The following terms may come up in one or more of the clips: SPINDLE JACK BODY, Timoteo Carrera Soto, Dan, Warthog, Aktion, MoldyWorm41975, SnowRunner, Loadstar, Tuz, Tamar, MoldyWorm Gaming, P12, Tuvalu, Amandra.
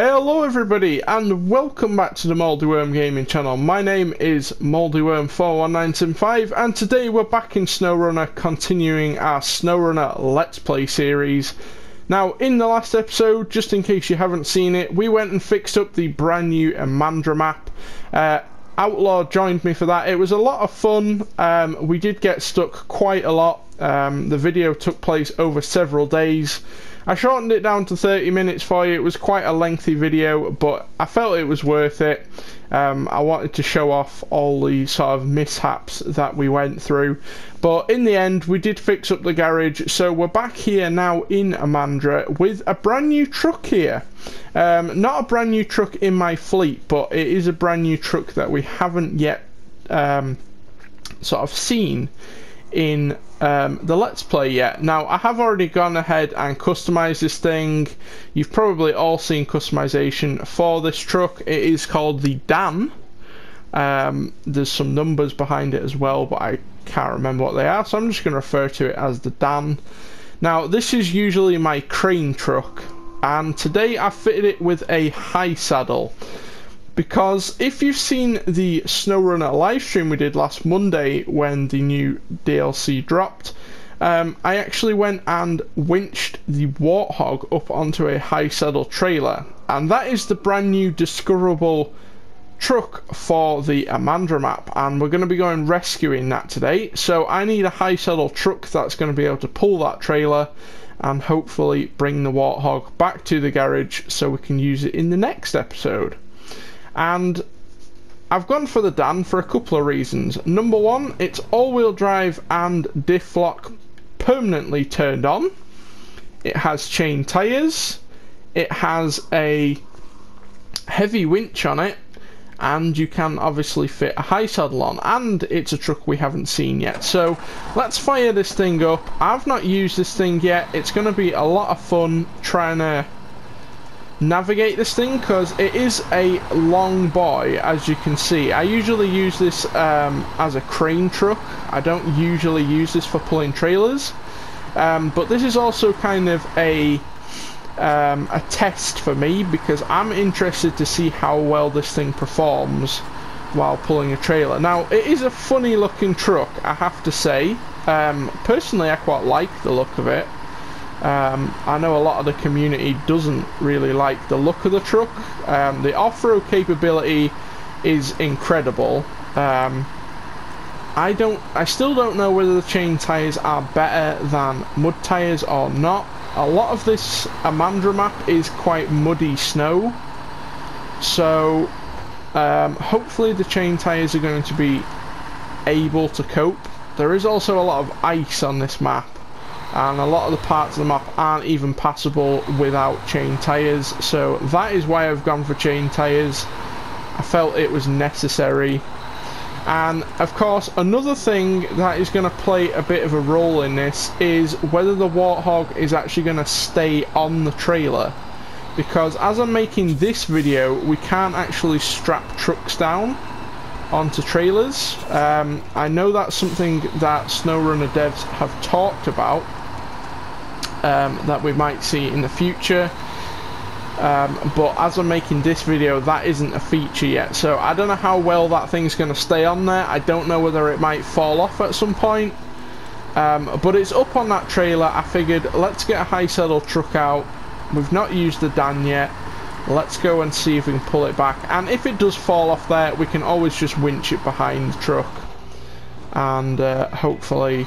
Hello everybody and welcome back to the MoldyWorm Gaming channel. My name is MoldyWorm41975 and today we're back in SnowRunner continuing our SnowRunner Let's Play series. Now in the last episode, just in case you haven't seen it, we went and fixed up the brand new Amandra map. Outlaw joined me for that. It was a lot of fun. We did get stuck quite a lot. The video took place over several days. I shortened it down to 30 minutes for you. It was quite a lengthy video, but I felt it was worth it. I wanted to show off all the sort of mishaps that we went through. But in the end, we did fix up the garage. So we're back here now in Amandra with a brand new truck here. Not a brand new truck in my fleet, but it is a brand new truck that we haven't yet sort of seen in the Let's Play yet. Now I have already gone ahead and customized this thing. You've probably all seen customization for this truck. It is called the Dan. There's some numbers behind it as well, but I can't remember what they are, so I'm just going to refer to it as the Dan. Now this is usually my crane truck, and today I fitted it with a high saddle. Because if you've seen the SnowRunner live stream we did last Monday when the new DLC dropped, I actually went and winched the Warthog up onto a high saddle trailer. And that is the brand new discoverable truck for the Amandra map. And we're going to be going rescuing that today. So I need a high saddle truck that's going to be able to pull that trailer and hopefully bring the Warthog back to the garage so we can use it in the next episode. And I've gone for the Dan for a couple of reasons. Number one, it's all-wheel drive and diff lock permanently turned on. It has chain tyres. It has a heavy winch on it. And you can obviously fit a high saddle on. And it's a truck we haven't seen yet. So let's fire this thing up. I've not used this thing yet. It's going to be a lot of fun trying to navigate this thing, because it is a long boy, as you can see. I usually use this as a crane truck. I don't usually use this for pulling trailers, but this is also kind of a test for me, because I'm interested to see how well this thing performs while pulling a trailer. Now it is a funny looking truck, I have to say. Personally I quite like the look of it. I know a lot of the community doesn't really like the look of the truck. The off-road capability is incredible. I still don't know whether the chain tyres are better than mud tyres or not. A lot of this Amandra map is quite muddy snow, so hopefully the chain tyres are going to be able to cope. There is also a lot of ice on this map, and a lot of the parts of the map aren't even passable without chain tyres, so that is why I've gone for chain tyres. I felt it was necessary. And of course, another thing that is going to play a bit of a role in this is whether the Warthog is actually going to stay on the trailer, because as I'm making this video, we can't actually strap trucks down onto trailers. I know that's something that SnowRunner devs have talked about, that we might see in the future, but as I'm making this video, that isn't a feature yet, so I don't know how well that thing's going to stay on there. I don't know whether it might fall off at some point, but it's up on that trailer. I figured, let's get a high saddle truck out. We've not used the Dan yet. Let's go and see if we can pull it back, and if it does fall off there, we can always just winch it behind the truck and hopefully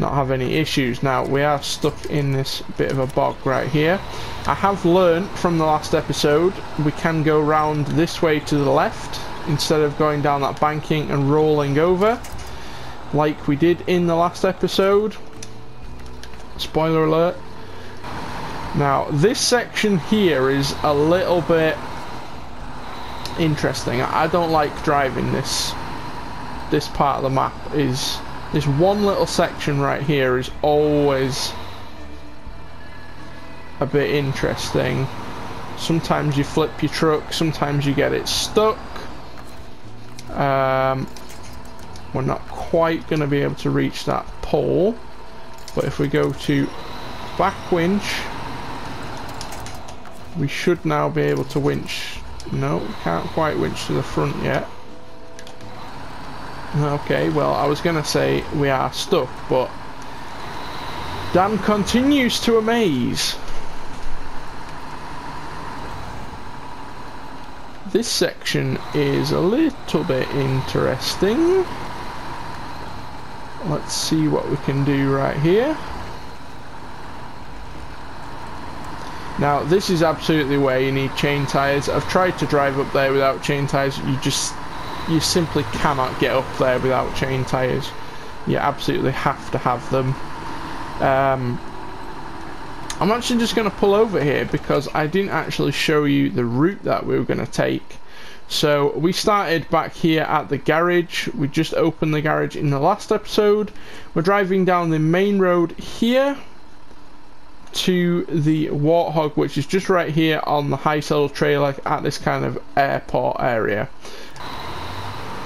not have any issues. Now we are stuck in this bit of a bog right here. I have learned from the last episode we can go round this way to the left instead of going down that banking and rolling over like we did in the last episode. Spoiler alert. Now this section here is a little bit interesting. I don't like driving this part of the map. Is this one little section right here is always a bit interesting. Sometimes you flip your truck, sometimes you get it stuck. We're not quite going to be able to reach that pole, but if we go to back winch, We should now be able to winch. No, can't quite winch to the front yet. Okay, well, I was going to say we are stuck, but Dan continues to amaze. This section is a little bit interesting. Let's see what we can do right here. Now, this is absolutely where you need chain tyres. I've tried to drive up there without chain tyres. You simply cannot get up there without chain tyres. You absolutely have to have them. I'm actually just going to pull over here because I didn't actually show you the route that we were going to take. So we started back here at the garage. We just opened the garage in the last episode. We're driving down the main road here to the Warthog, which is just right here on the high saddle trailer at this kind of airport area.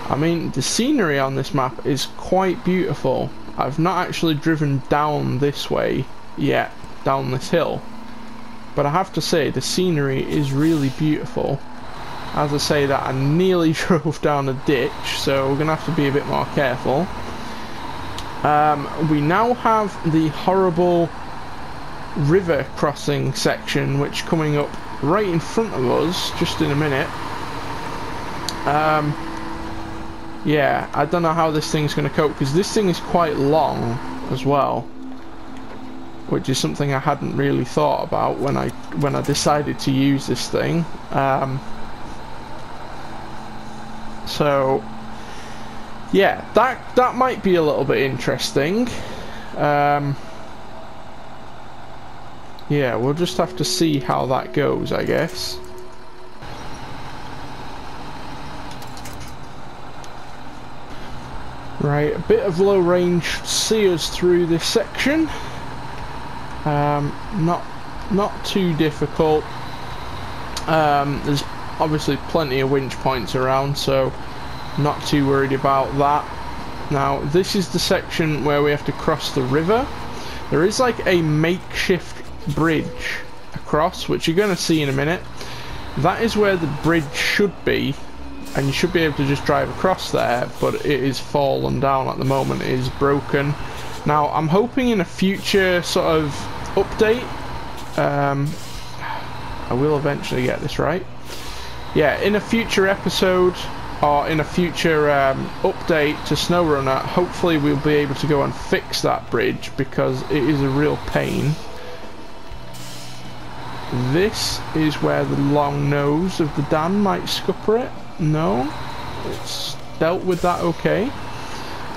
I mean, the scenery on this map is quite beautiful. I've not actually driven down this way yet, down this hill, but I have to say the scenery is really beautiful. As I say that, I nearly drove down a ditch, so we're gonna have to be a bit more careful. We now have the horrible river crossing section, which coming up right in front of us just in a minute. Yeah, I don't know how this thing's gonna cope, because this thing is quite long as well, which is something I hadn't really thought about when I decided to use this thing. So yeah, that might be a little bit interesting. Yeah, we'll just have to see how that goes, I guess. Right, a bit of low range should see us through this section. Not too difficult. There's obviously plenty of winch points around, so not too worried about that. Now, this is the section where we have to cross the river. There is like a makeshift bridge across, which you're going to see in a minute. That is where the bridge should be, and you should be able to just drive across there, but it is fallen down at the moment. It is broken. Now, I'm hoping in a future sort of update, I will eventually get this right. Yeah, in a future episode or in a future update to SnowRunner, hopefully we'll be able to go and fix that bridge, because it is a real pain. This is where the long nose of the Dan might scupper it. No, it's dealt with that okay.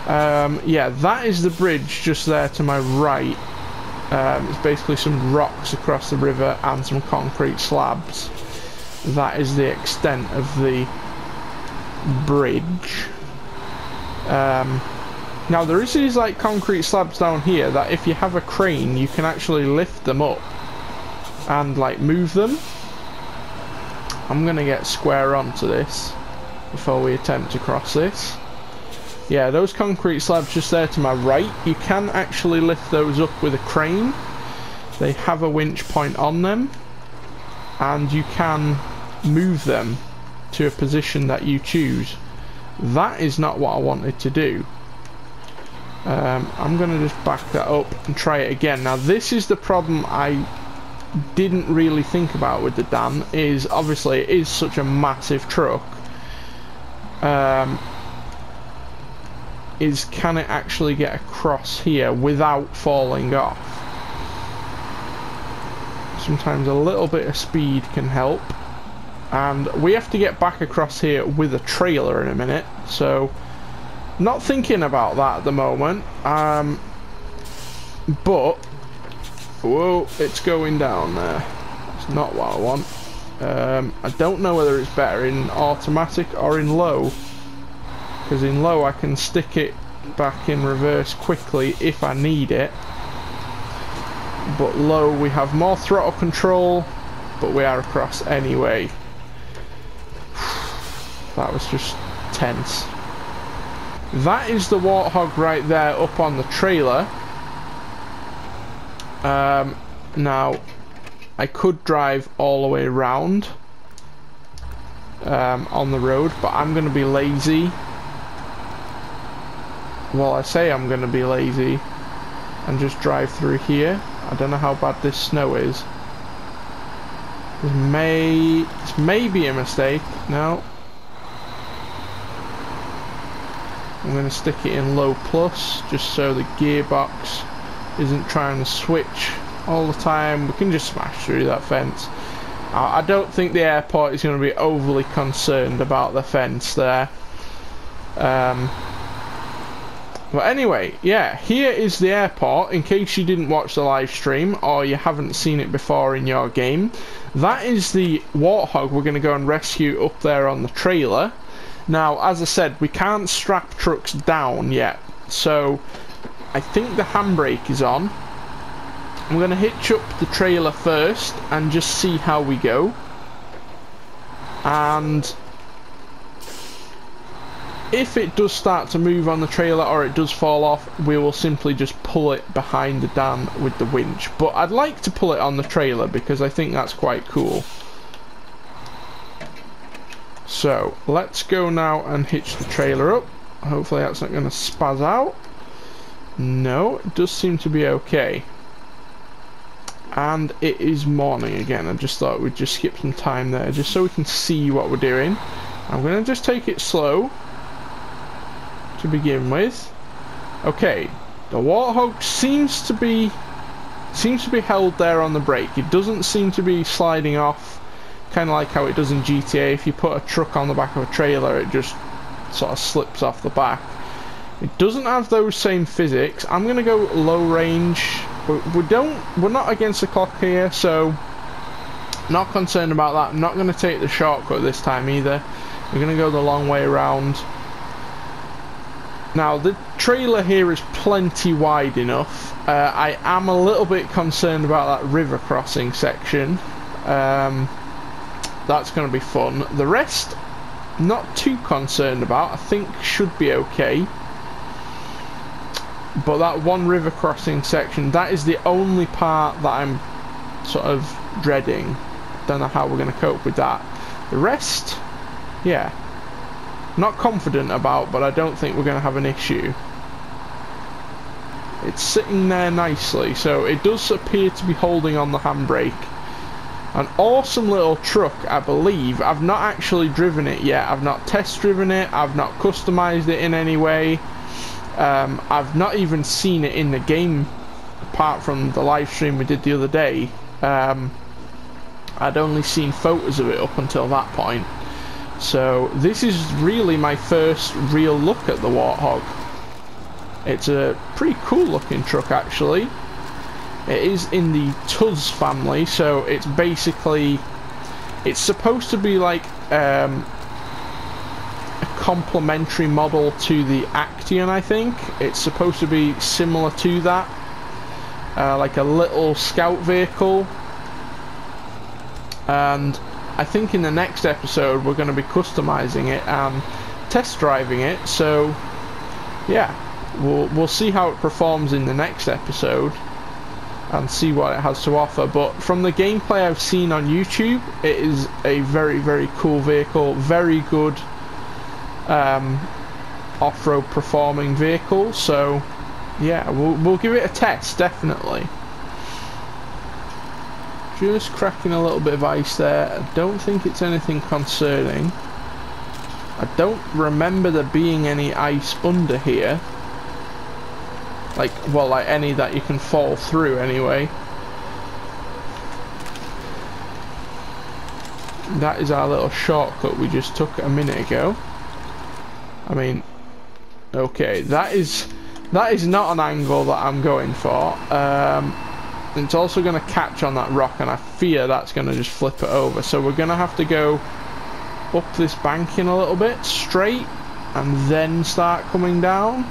Yeah, that is the bridge just there to my right. It's basically some rocks across the river and some concrete slabs. That is the extent of the bridge. Now there is these like concrete slabs down here that if you have a crane you can actually lift them up and like move them. I'm gonna get square onto this before we attempt to cross this. Yeah, those concrete slabs just there to my right, you can actually lift those up with a crane. They have a winch point on them, and you can move them to a position that you choose. That is not what I wanted to do. I'm going to just back that up and try it again. Now, this is the problem I didn't really think about with the Dan, is obviously it is such a massive truck. Is can it actually get across here without falling off? Sometimes a little bit of speed can help. And we have to get back across here with a trailer in a minute, so not thinking about that at the moment. But whoa, it's going down there. It's not what I want. I don't know whether it's better in automatic or in low, because in low I can stick it back in reverse quickly if I need it, but low we have more throttle control, but we are across anyway. That was just tense. That is the Warthog right there up on the trailer. Now I could drive all the way around on the road, but I'm gonna be lazy. Well, I say I'm gonna be lazy and just drive through here. I don't know how bad this snow is. This may be a mistake. No, I'm gonna stick it in low plus just so the gearbox isn't trying to switch all the time. We can just smash through that fence. I don't think the airport is going to be overly concerned about the fence there. But anyway, yeah, here is the airport, in case you didn't watch the live stream or you haven't seen it before in your game. That is the Warthog we're going to go and rescue up there on the trailer. Now, as I said, we can't strap trucks down yet, so I think the handbrake is on. I'm going to hitch up the trailer first and just see how we go. And if it does start to move on the trailer or it does fall off, we will simply just pull it behind the dam with the winch. But I'd like to pull it on the trailer because I think that's quite cool. So let's go now and hitch the trailer up. Hopefully that's not going to spaz out. No, it does seem to be okay. And it is morning again. I just thought we'd just skip some time there just so we can see what we're doing. I'm going to just take it slow to begin with. Okay, the Warthog seems to be held there on the brake. It doesn't seem to be sliding off, kind of like how it does in GTA. If you put a truck on the back of a trailer, it just sort of slips off the back. It doesn't have those same physics. I'm going to go low range. We're not against the clock here, so not concerned about that. I'm not going to take the shortcut this time either. We're going to go the long way around. Now the trailer here is plenty wide enough. I am a little bit concerned about that river crossing section. That's going to be fun. The rest, not too concerned about. I think should be okay. But that one river crossing section, that is the only part that I'm sort of dreading. Don't know how we're going to cope with that. The rest, yeah, not confident about, but I don't think we're going to have an issue. It's sitting there nicely, so it does appear to be holding on the handbrake. An awesome little truck, I believe. I've not actually driven it yet. I've not test driven it. I've not customized it in any way. I've not even seen it in the game apart from the live stream we did the other day. I'd only seen photos of it up until that point, so this is really my first real look at the Warthog. It's a pretty cool looking truck actually. It is in the Tuz family, so it's basically, it's supposed to be like complementary model to the Aktion. I think it's supposed to be similar to that, like a little scout vehicle. And I think in the next episode we're going to be customizing it and test driving it, so yeah, we'll see how it performs in the next episode and see what it has to offer. But from the gameplay I've seen on YouTube, it is a very, very cool vehicle, very good off-road performing vehicle. So yeah, we'll give it a test definitely. Just cracking a little bit of ice there. I don't think it's anything concerning. I don't remember there being any ice under here, like, well, like any that you can fall through anyway. That is our little shortcut we just took a minute ago. I mean, okay, that is not an angle that I'm going for. It's also going to catch on that rock, and I fear that's going to just flip it over. So we're going to have to go up this banking a little bit, straight, and then start coming down.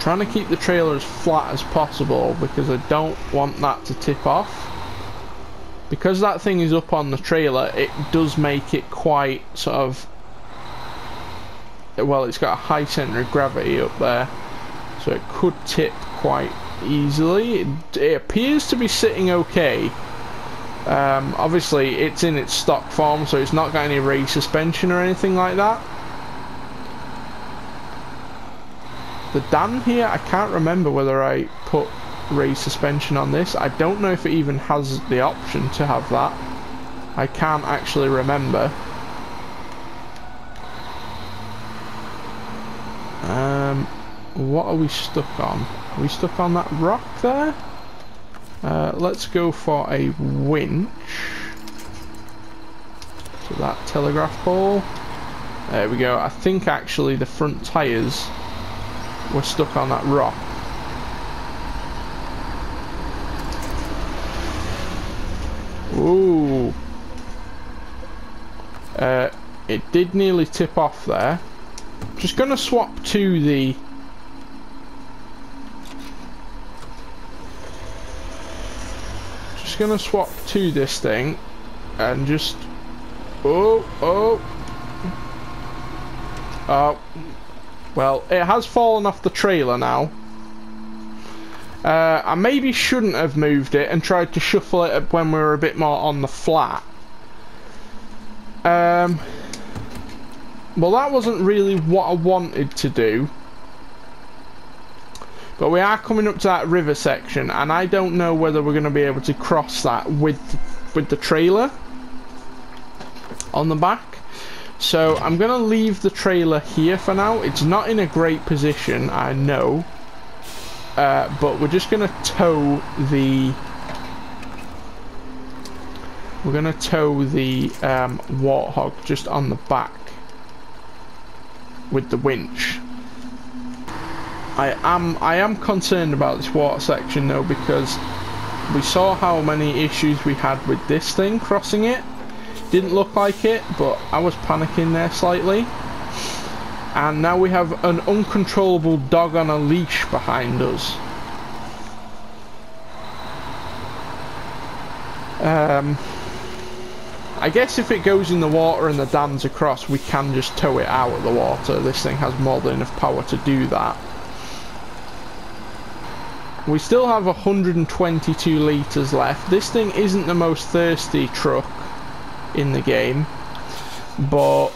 Trying to keep the trailer as flat as possible because I don't want that to tip off. Because that thing is up on the trailer, it does make it quite sort of, well, it's got a high centre of gravity up there, so it could tip quite easily. It appears to be sitting okay. Obviously it's in its stock form, so it's not got any raised suspension or anything like that. The Dan here, I can't remember whether I put raised suspension on this. I don't know if it even has the option to have that. I can't actually remember. What are we stuck on? Are we stuck on that rock there? Let's go for a winch. So that telegraph pole. There we go. I think actually the front tyres were stuck on that rock. Ooh. It did nearly tip off there. Just gonna swap to the this thing and just well, it has fallen off the trailer now. I maybe shouldn't have moved it and tried to shuffle it up when we were a bit more on the flat. Well, that wasn't really what I wanted to do. But we are coming up to that river section, and I don't know whether we're going to be able to cross that with the trailer on the back. So I'm going to leave the trailer here for now. It's not in a great position, I know. But we're just going to tow the... We're going to tow the Warthog just on the back with the winch. I am concerned about this water section though, because we saw how many issues we had with this thing crossing it. Didn't look like it, but I was panicking there slightly. And now we have an uncontrollable dog on a leash behind us. I guess if it goes in the water and the dam's across, we can just tow it out of the water. This thing has more than enough power to do that. We still have 122 litres left. This thing isn't the most thirsty truck in the game, but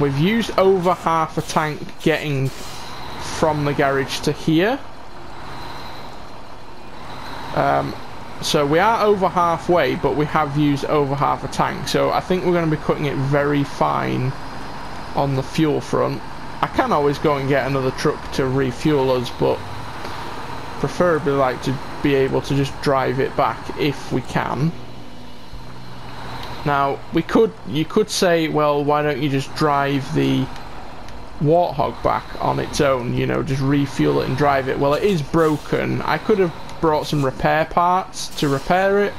we've used over half a tank getting from the garage to here. So we are over halfway, but we have used over half a tank. So I think we're going to be cutting it very fine on the fuel front. I can always go and get another truck to refuel us, but preferably like to be able to just drive it back if we can. Now you could say, well, why don't you just drive the Warthog back on its own, you know, just refuel it and drive it. Well, it is broken. I could have brought some repair parts to repair it,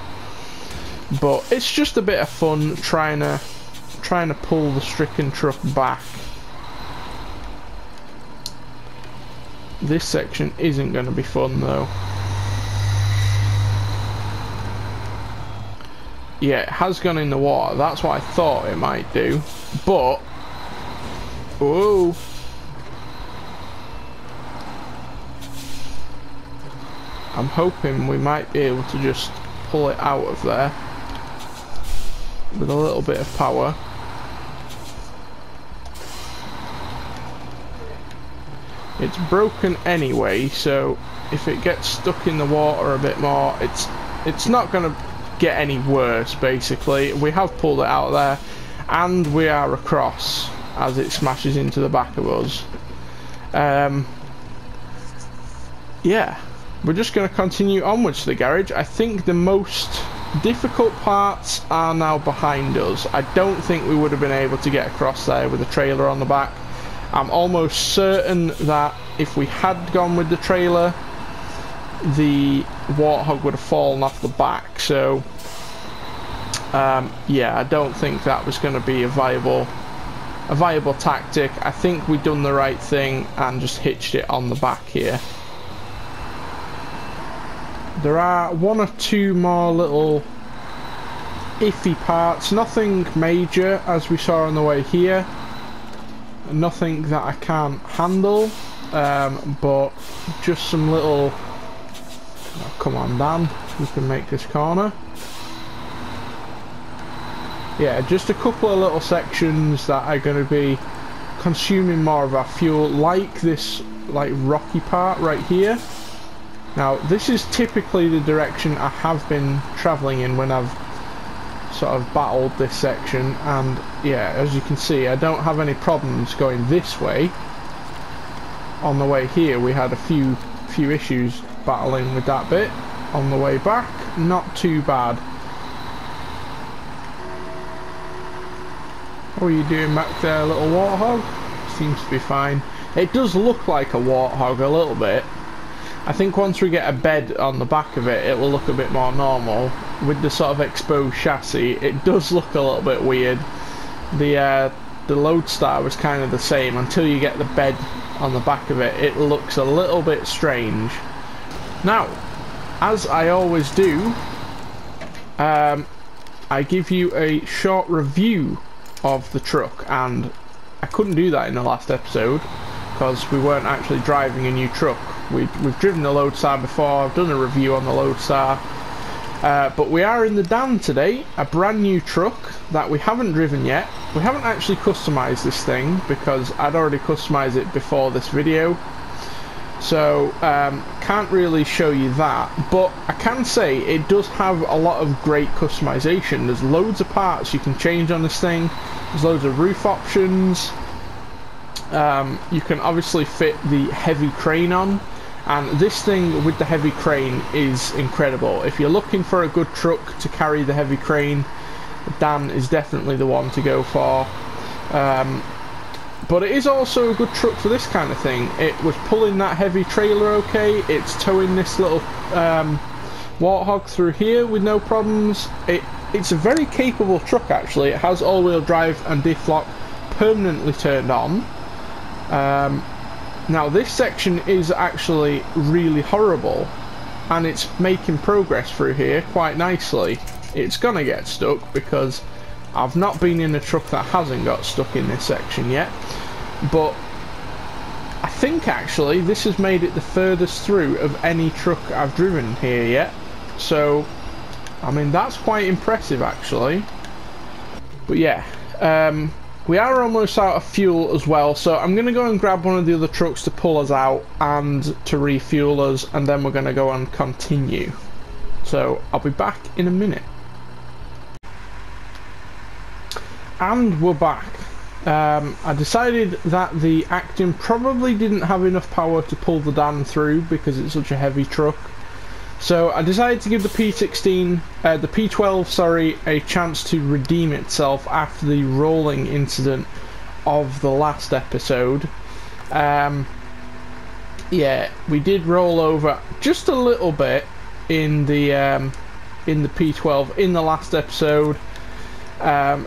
but it's just a bit of fun trying to pull the stricken truck back. This section isn't going to be fun though. Yeah, it has gone in the water. That's what I thought it might do, but oh, I'm hoping we might be able to just pull it out of there with a little bit of power. It's broken anyway, so if it gets stuck in the water a bit more, it's not going to get any worse, basically. We have pulled it out of there, and we are across as it smashes into the back of us. Yeah, we're just going to continue onwards to the garage. I think the most difficult parts are now behind us. I don't think we would have been able to get across there with a trailer on the back. I'm almost certain that if we had gone with the trailer, the Warthog would have fallen off the back. So yeah, I don't think that was going to be a viable tactic. I think we've done the right thing and just hitched it on the back here. There are one or two more little iffy parts, nothing major as we saw on the way here. Nothing that I can't handle, but just some little Oh, come on, Dan. You can make this corner. Yeah, just a couple of little sections that are going to be consuming more of our fuel, like this rocky part right here. Now, this is typically the direction I have been travelling in when I've sort of battled this section, and yeah, as you can see, I don't have any problems going this way. On the way here, we had a few issues battling with that bit. On the way back, not too bad. What are you doing back there, little warthog? Seems to be fine. It does look like a warthog a little bit. I think once we get a bed on the back of it, it will look a bit more normal. With the sort of exposed chassis, it does look a little bit weird. The Loadstar was kind of the same. Until you get the bed on the back of it, it looks a little bit strange. Now, as I always do, I give you a short review of the truck, and I couldn't do that in the last episode because we weren't actually driving a new truck. We've driven the Loadstar before, I've done a review on the Loadstar, but we are in the Dan today, a brand new truck that we haven't driven yet. We haven't actually customised this thing because I'd already customised it before this video, so can't really show you that, but I can say it does have a lot of great customization. There's loads of parts you can change on this thing, there's loads of roof options. You can obviously fit the heavy crane on, and this thing with the heavy crane is incredible. If you're looking for a good truck to carry the heavy crane, Dan is definitely the one to go for. But it is also a good truck for this kind of thing. It was pulling that heavy trailer okay, it's towing this little Warthog through here with no problems. It's a very capable truck actually. It has all-wheel drive and diff lock permanently turned on. Now this section is actually really horrible, and it's making progress through here quite nicely. It's gonna get stuck because I've not been in a truck that hasn't got stuck in this section yet, but I think actually this has made it the furthest through of any truck I've driven here yet, so I mean that's quite impressive actually. But yeah, we are almost out of fuel as well, so I'm going to go and grab one of the other trucks to pull us out and to refuel us, and then we're going to go and continue. So I'll be back in a minute. And we're back. I decided that the Aktion probably didn't have enough power to pull the Dan through because it's such a heavy truck. So I decided to give the P12, sorry, a chance to redeem itself after the rolling incident of the last episode. Yeah, we did roll over just a little bit in the P12 in the last episode.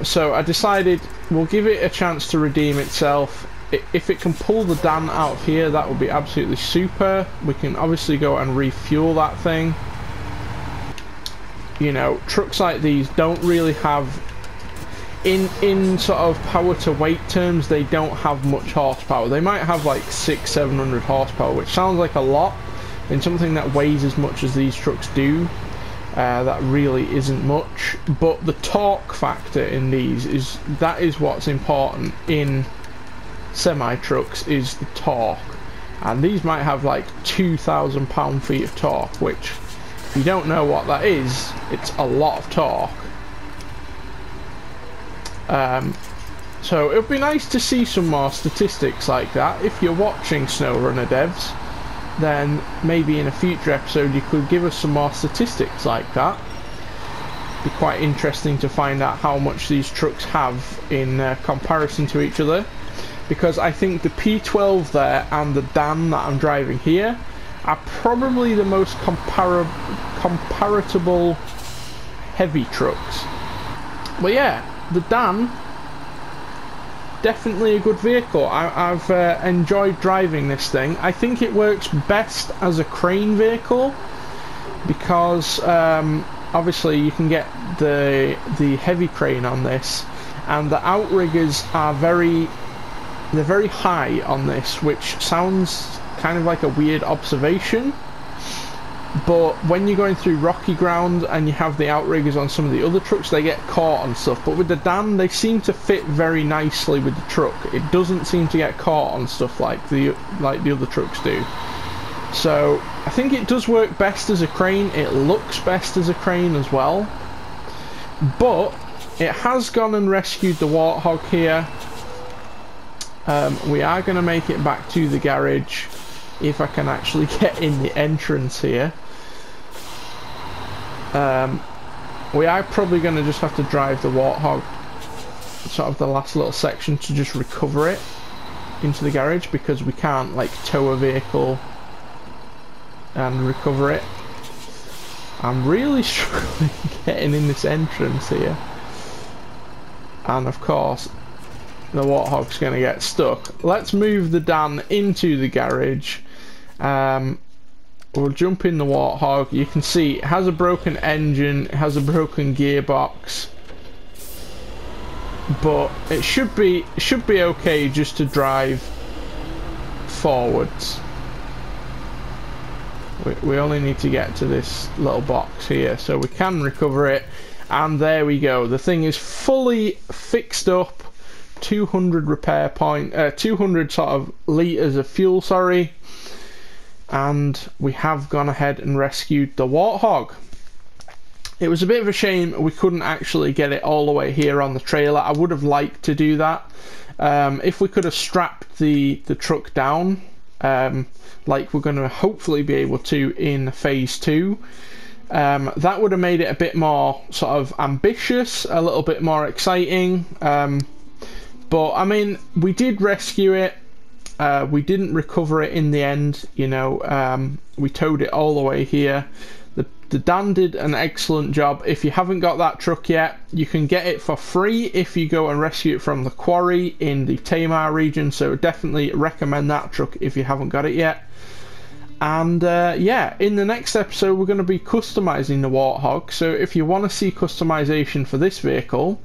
So I decided we'll give it a chance to redeem itself. If it can pull the Dan out of here, that would be absolutely super. We can obviously go and refuel that thing. You know, trucks like these don't really have, in sort of power to weight terms, they don't have much horsepower. They might have like 600-700 horsepower, which sounds like a lot in something that weighs as much as these trucks do. That really isn't much, but the torque factor in these is what's important in semi trucks, is the torque, and these might have like 2,000 pound-feet of torque, which if you don't know what that is, it's a lot of torque. So it would be nice to see some more statistics like that. If you're watching SnowRunner devs, then maybe in a future episode you could give us some more statistics like that. It'd be quite interesting to find out how much these trucks have in comparison to each other, because I think the P12 there and the Dan that I'm driving here are probably the most comparable heavy trucks. But yeah, the Dan, definitely a good vehicle. I've enjoyed driving this thing. I think it works best as a crane vehicle because obviously you can get the heavy crane on this, and the outriggers are very high on this, which sounds kind of like a weird observation, But when you're going through rocky ground and you have the outriggers on some of the other trucks, they get caught on stuff. But with the Dan, they seem to fit very nicely with the truck. It doesn't seem to get caught on stuff like the other trucks do. So I think it does work best as a crane. It looks best as a crane as well. But it has gone and rescued the Warthog here. We are going to make it back to the garage if I can actually get in the entrance here. We are probably going to just have to drive the Warthog sort of the last little section to just recover it into the garage, because we can't like tow a vehicle and recover it. I'm really struggling getting in this entrance here, and of course the Warthog's going to get stuck. Let's move the Dan into the garage. We'll jump in the Warthog. You can see it has a broken engine, it has a broken gearbox, but it should be okay just to drive forwards. We only need to get to this little box here, so we can recover it. And there we go. The thing is fully fixed up. 200 repair point, 200 sort of litres of fuel, sorry. And we have gone ahead and rescued the Warthog. It was a bit of a shame we couldn't actually get it all the way here on the trailer. I would have liked to do that. If we could have strapped the truck down, like we're going to hopefully be able to in phase 2, that would have made it a bit more sort of ambitious, a little bit more exciting. But I mean, we did rescue it, we didn't recover it in the end, you know. We towed it all the way here. The Dan did an excellent job. If you haven't got that truck yet, you can get it for free if you go and rescue it from the quarry in the Tamar region, so definitely recommend that truck if you haven't got it yet. And yeah, in the next episode we're going to be customizing the Warthog, so if you want to see customization for this vehicle,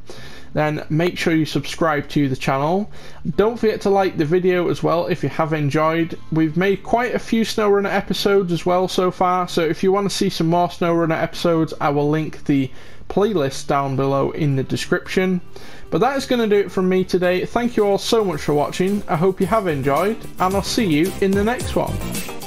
then make sure you subscribe to the channel. Don't forget to like the video as well if you have enjoyed. We've made quite a few SnowRunner episodes as well so far, so if you want to see some more SnowRunner episodes, I will link the playlist down below in the description. But that is going to do it from me today. Thank you all so much for watching. I hope you have enjoyed, and I'll see you in the next one.